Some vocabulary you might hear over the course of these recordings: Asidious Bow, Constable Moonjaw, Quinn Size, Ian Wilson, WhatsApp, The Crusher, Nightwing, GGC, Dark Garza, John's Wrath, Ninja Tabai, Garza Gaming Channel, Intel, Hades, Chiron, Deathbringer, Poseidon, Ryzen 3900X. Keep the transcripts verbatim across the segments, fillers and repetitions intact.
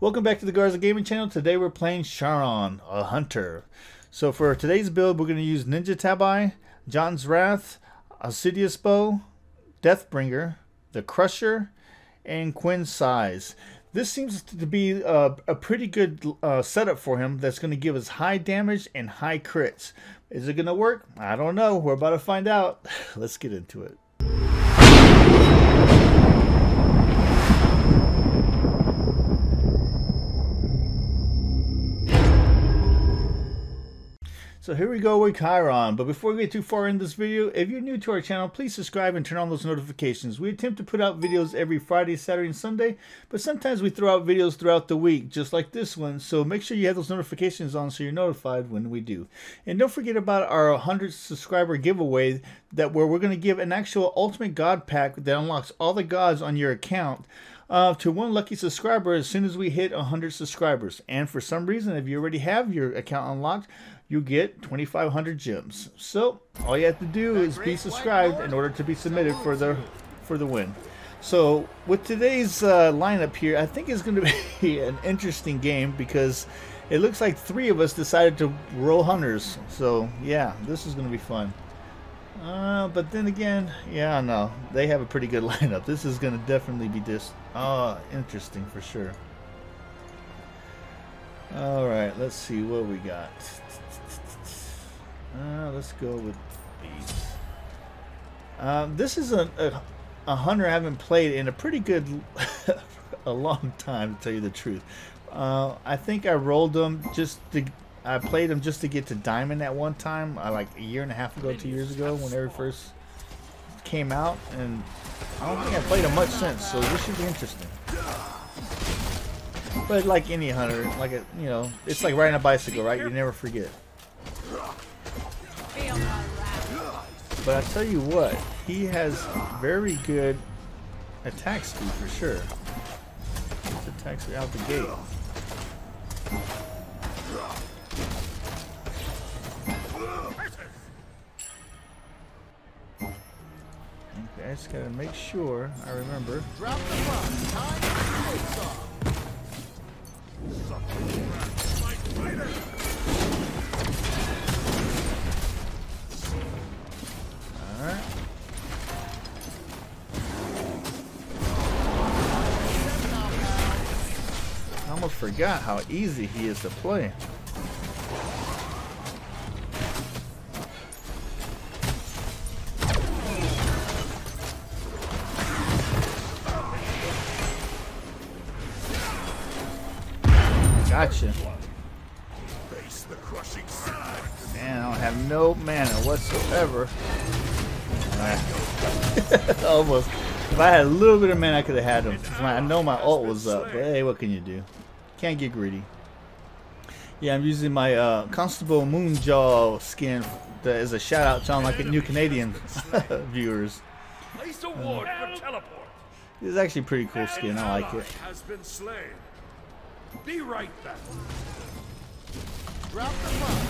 Welcome back to the Garza Gaming Channel. Today we're playing Chiron, a hunter. So for today's build, we're going to use Ninja Tabai, John's Wrath, Asidious Bow, Deathbringer, The Crusher, and Quinn Size. This seems to be a, a pretty good uh, setup for him that's going to give us high damage and high crits. Is it going to work? I don't know. We're about to find out. Let's get into it. So here we go with Chiron, but before we get too far in this video, if you're new to our channel, please subscribe and turn on those notifications. We attempt to put out videos every Friday, Saturday, and Sunday, but sometimes we throw out videos throughout the week, just like this one, so make sure you have those notifications on so you're notified when we do. And don't forget about our one hundred subscriber giveaway, that where we're going to give an actual Ultimate God Pack that unlocks all the gods on your account Uh, to one lucky subscriber as soon as we hit one hundred subscribers. And for some reason, if you already have your account unlocked, you get twenty-five hundred gems. So all you have to do is be subscribed in order to be submitted for the for the win. So with today's uh, lineup here, I think it's going to be an interesting game because it looks like three of us decided to roll hunters. So yeah, this is going to be fun. Uh, but then again, yeah, no, they have a pretty good lineup. This is going to definitely be just uh, interesting for sure. All right, let's see what we got. Uh, let's go with these. Uh, this is a, a, a hunter I haven't played in a pretty good, a long time, to tell you the truth. Uh, I think I rolled them just to... I played them just to get to Diamond at one time, I, like a year and a half ago, two years ago, when they first came out, and I don't think I played them much since, so this should be interesting. But like any hunter, like a, you know, it's like riding a bicycle, right? You never forget. But I tell you what, he has very good attack speed for sure. His attacks are out the gate. I just gotta make sure I remember. Drop the box. Time to all right. I almost forgot how easy he is to play. Gotcha. Man, I don't have no mana whatsoever. Right. Almost. If I had a little bit of mana, I could have had him. I know my ult was up, but hey, what can you do? Can't get greedy. Yeah, I'm using my uh, Constable Moonjaw skin that is a shout out to all like new Canadian viewers. Um, it's actually a pretty cool skin. I like it. Be right back. Drop the bomb.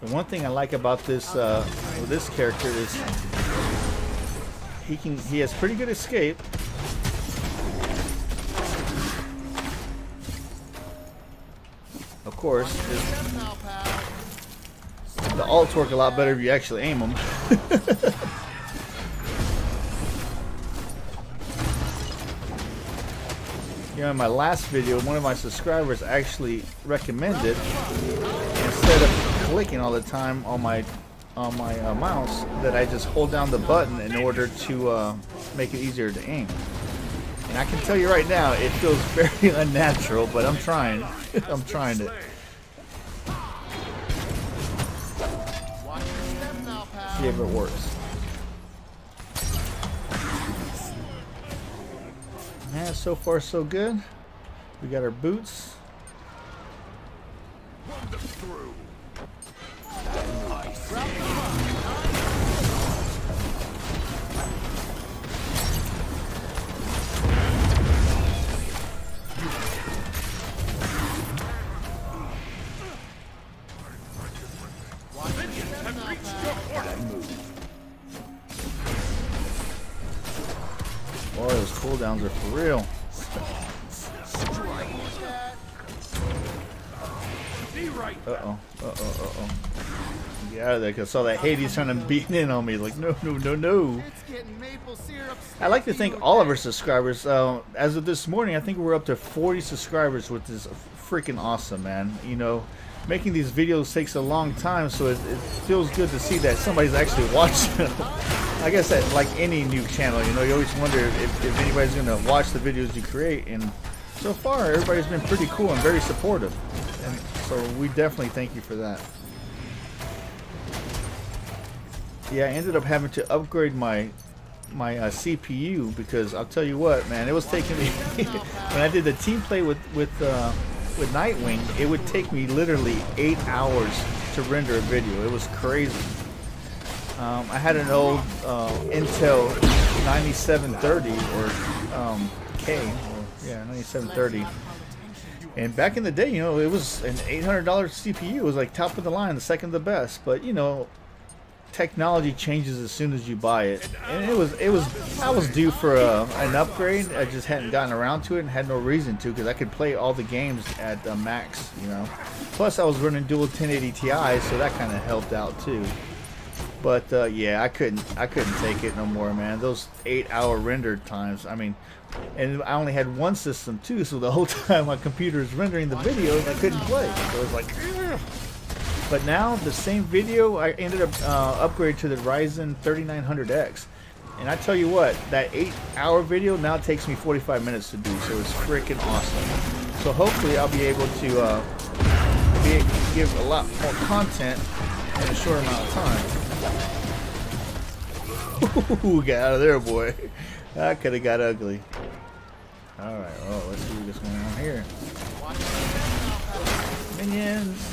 The one thing I like about this uh, well, this character is he can he has pretty good escape. Of course. The alts work a lot better if you actually aim them. You know, in my last video, one of my subscribers actually recommended, instead of clicking all the time on my on my uh, mouse, that I just hold down the button in order to uh, make it easier to aim. And I can tell you right now, it feels very unnatural, but I'm trying. I'm trying to. See if it works. Yeah, so far so good. We got our boots. That move. cooldowns are for real. Uh-oh, uh-oh, uh-oh. Get out of there, because I saw that Hades trying to beat in on me. Like, no, no, no, no. I'd like to thank all of our subscribers. Uh, as of this morning, I think we're up to forty subscribers, which is freaking awesome, man. You know, making these videos takes a long time, so it, it feels good to see that somebody's actually watching them. Like I said, like any new channel, you know, you always wonder if, if anybody's going to watch the videos you create. And so far, everybody's been pretty cool and very supportive. And so we definitely thank you for that. Yeah, I ended up having to upgrade my my uh, C P U because I'll tell you what, man, it was taking me when I did the team play with with uh, with Nightwing, it would take me literally eight hours to render a video. It was crazy. Um, I had an old uh, Intel ninety-seven thirty or um, K, or, yeah, ninety-seven thirty. And back in the day, you know, it was an eight hundred dollar C P U. It was like top of the line, the second the best. But you know, technology changes as soon as you buy it, and it was it was I was due for a, an upgrade. I just hadn't gotten around to it and had no reason to, because I could play all the games at uh, max, you know. Plus I was running dual ten eighty T Is, so that kind of helped out too. But uh, yeah, I couldn't I couldn't take it no more, man. Those eight hour render times. I mean, and I only had one system too, so the whole time my computer is rendering the videos, I couldn't play. So it was like, ugh. But now, the same video, I ended up uh, upgrading to the Ryzen thirty-nine hundred X. And I tell you what, that eight hour video now takes me forty-five minutes to do, so it's freaking awesome. So hopefully I'll be able to uh, be, give a lot more content in a short amount of time. Ooh, get out of there, boy. That could have got ugly. Alright, well, let's see what's going on here. Minions!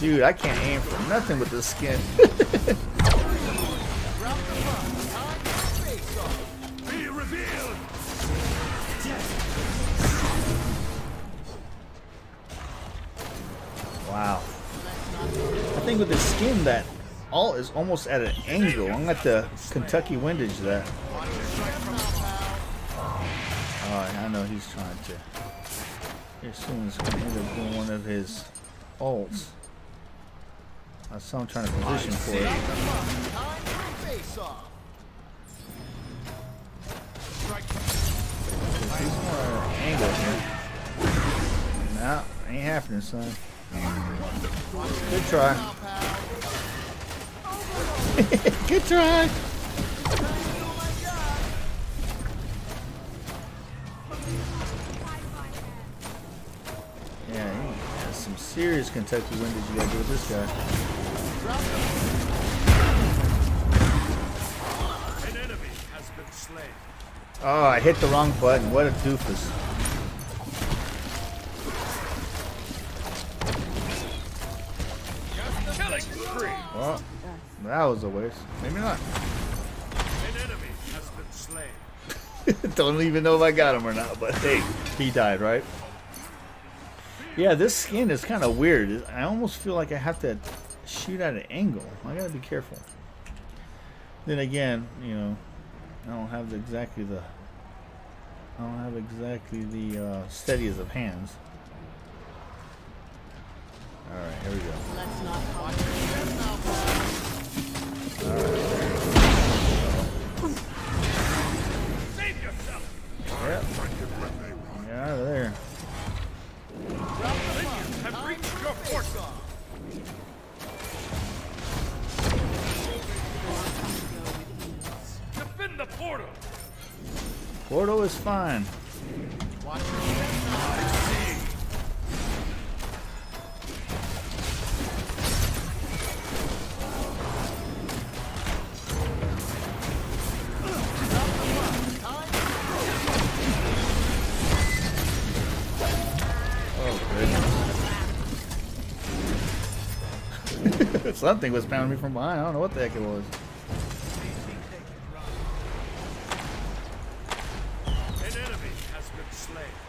Dude, I can't aim for nothing with this skin. Wow. I think with this skin, that alt is almost at an angle. I'm going to have to Kentucky windage that. Alright, I know he's trying to. Here soon he's going to end up doing one of his ults. I saw him trying to position for it. He's more angle here. Nah, ain't happening, son. Good try. Good try. Yeah, he has some serious Kentucky windage you gotta do with this guy. An enemy has been slain. Oh, I hit the wrong button. What a doofus. Killing spree. Well, that was a waste. Maybe not. An enemy has been slain. Don't even know if I got him or not, but hey, he died, right? Yeah, this skin is kind of weird. I almost feel like I have to shoot at an angle. I gotta be careful. Then again, you know, I don't have the, exactly the I don't have exactly the uh, steadiest of hands. Alright, here we go. Let's not talk. Save yourself. Yep. Get out of there. Have reached your force. The portal. Portal is fine. Watch your oh, goodness. Something was pounding me from behind. I don't know what the heck it was.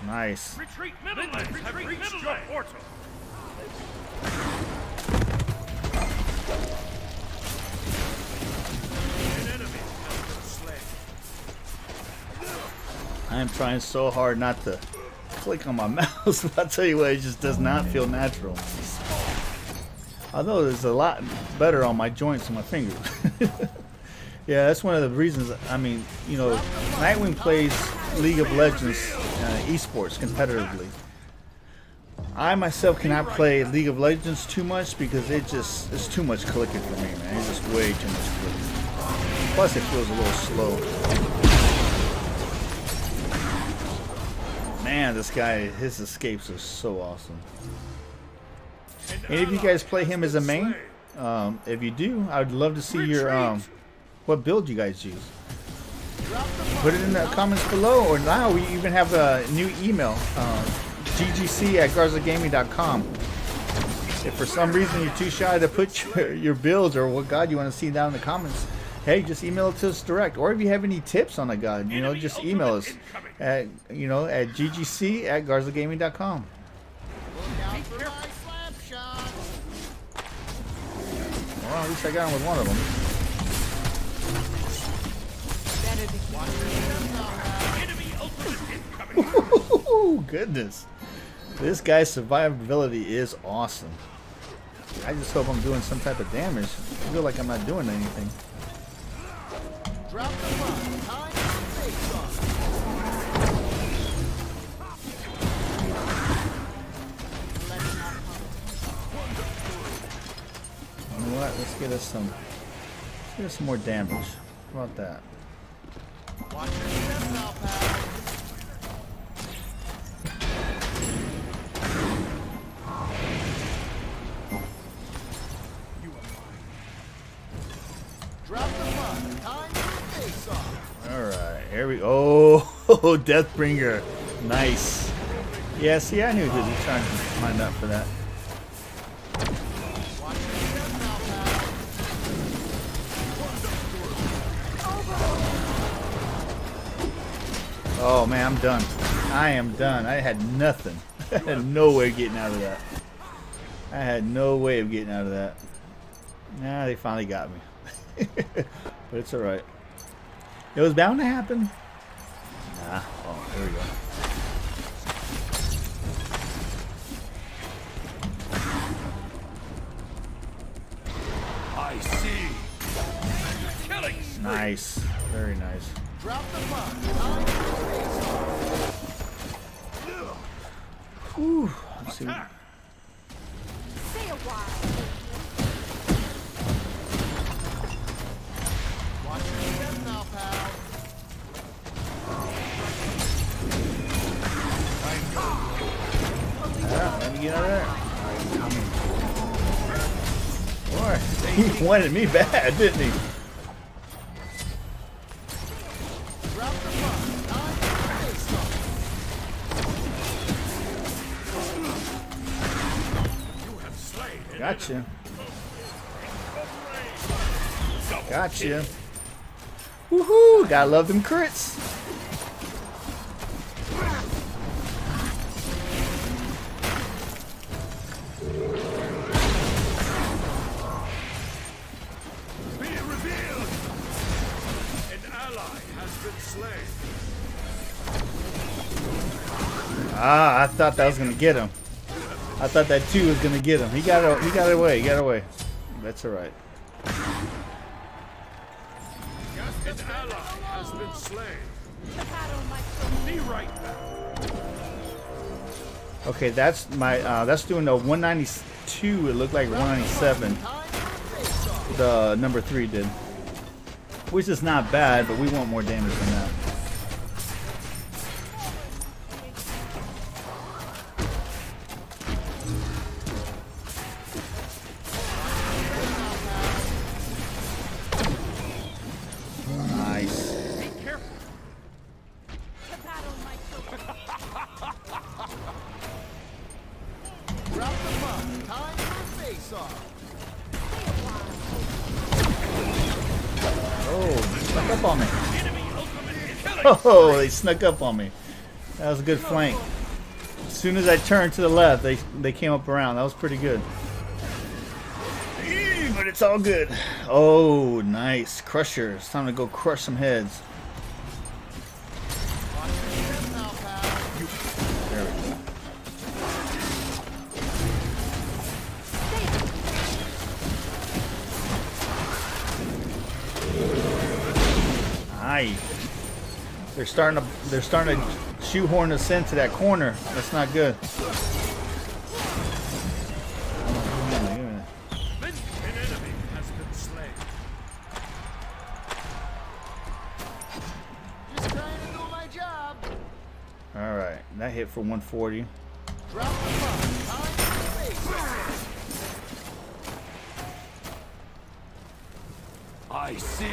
Nice. Retreat middle lane. Retreat, retreat, retreat middle lane. Portal. am trying so hard not to click on my mouse, but I'll tell you what, it just does not feel natural. Although there's a lot better on my joints and my fingers. Yeah, that's one of the reasons. I mean, you know, Nightwing plays League of Legends uh, esports competitively. I myself cannot play League of Legends too much because it just, it's too much clicking for me, man. It's just way too much clicking. Plus it feels a little slow. Man, this guy, his escapes are so awesome. Any of you guys play him as a main? Um, if you do, I would love to see your um, what build you guys use. Put it in the comments below, or now we even have a new email. Um, G G C at Garza Gaming dot com. If for some reason you're too shy to put your, your builds or what god you want to see down in the comments, hey, just email it to us direct. Or if you have any tips on a god, you know, just email us at, you know, at G G C at Garza Gaming dot com. Well, at least I got him with one of them. Ooh, goodness. This guy's survivability is awesome. I just hope I'm doing some type of damage. I feel like I'm not doing anything. You know what? Let's get us some, let's get us some more damage. How about that? Watch it. Here we go. Oh, Deathbringer. Nice. Yeah, see, I knew he was trying to line up for that. Oh, man, I'm done. I am done. I had nothing. I had no way of getting out of that. I had no way of getting out of that. Nah, they finally got me. But it's all right. It was bound to happen. Nah. Oh, here we go. I see. Killing spree. Nice. Very nice. Drop the bomb. Let's see. Stay a while. Yeah, let me get out of there. Boy, he wanted me bad, didn't he? Gotcha. Gotcha. Woohoo! Gotta love them crits. Be revealed. An ally has been slain. Ah, I thought that was gonna get him. I thought that two was gonna get him. He got he got away. He got away. That's all right. An ally has been slain. Be right back. Okay, that's my uh, that's doing a one ninety-two. It looked like one ninety-seven. The number three did, which is not bad, but we want more damage than that. Oh, they snuck up on me. That was a good flank. As soon as I turned to the left, they they came up around. That was pretty good. But it's all good. Oh, nice. Crusher. It's time to go crush some heads. high. They're starting to they're starting to shoehorn us into that corner. That's not good. Alright, that hit for one forty. Drop the I see.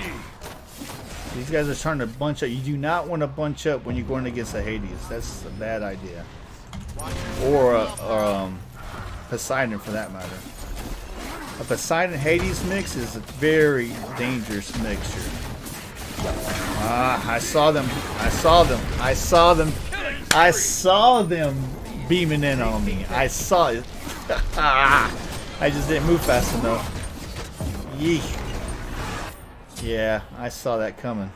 These guys are trying to bunch up. You do not want to bunch up when you're going against a Hades. That's a bad idea. Or a, um, Poseidon, for that matter. A Poseidon Hades mix is a very dangerous mixture. Ah, I saw them. I saw them. I saw them. I saw them beaming in on me. I saw it. I just didn't move fast enough. Yeesh. Yeah, I saw that coming. An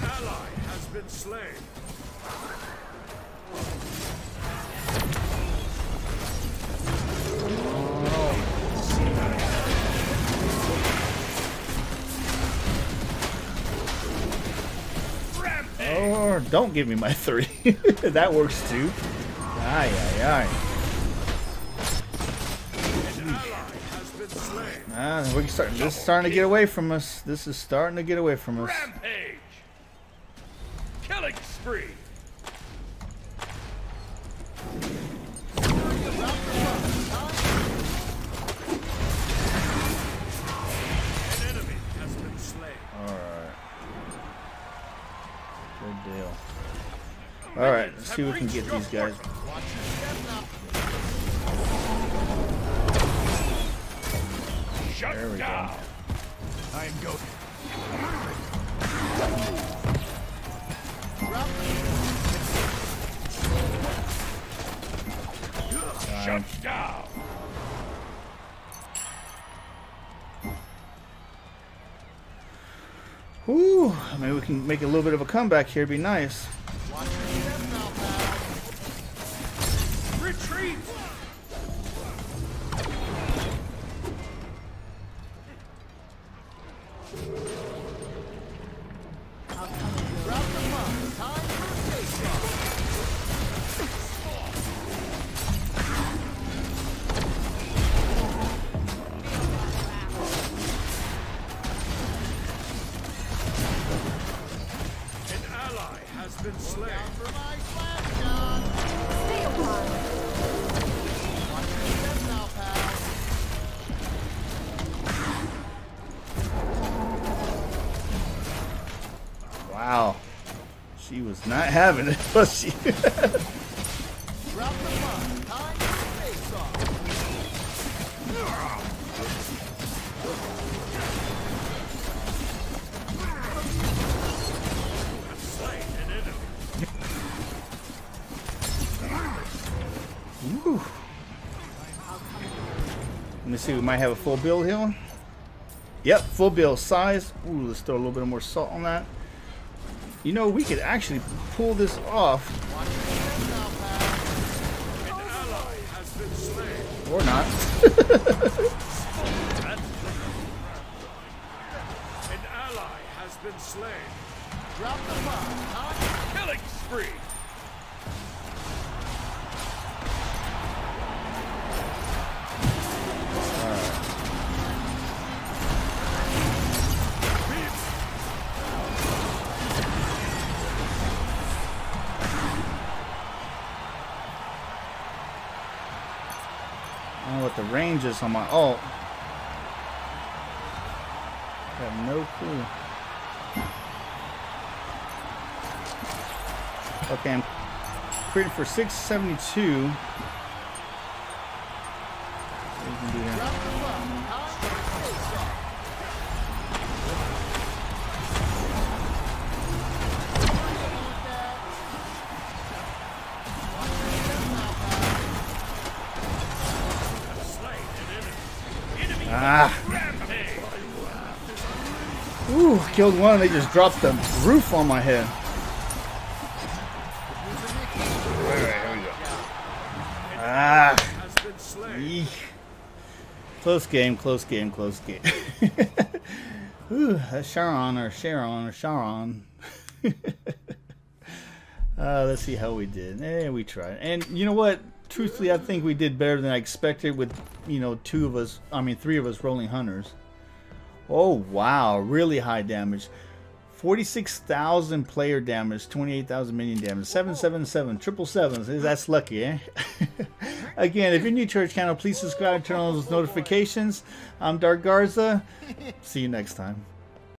ally has been slain. Or don't give me my three. That works too. Aye, aye, aye. Ah, we start. This is starting to get away from us. This is starting to get away from us. Rampage! Killing spree! Alright, let's see if we can get these guys. There we go. I'm going. Shut down. Whew, I mean, we can make a little bit of a comeback here, it'd be nice. Retreat. Wow, she was not having it, was she? Let me see, we might have a full build here. Yep, full build size. Ooh, let's throw a little bit more salt on that. You know, we could actually pull this off. Or not. An ally has been slain. Drop the bomb. Killing spree. Ranges on my alt. I have no clue. Okay, I'm creating for six seventy-two. Ah. Ooh, killed one and they just dropped the roof on my head. Alright, here we go. Ah. Eek. Close game, close game, close game. Ooh, that's Chiron or Chiron or Chiron. Uh, let's see how we did. Eh, we tried. And you know what? Truthfully, I think we did better than I expected with, you know, two of us, I mean, three of us rolling hunters. Oh, wow. Really high damage. forty-six thousand player damage, twenty-eight thousand minion damage, seven seven seven, triple sevens. That's lucky, eh? Again, if you're new to our channel, please subscribe, turn on those notifications. I'm Dark Garza. See you next time.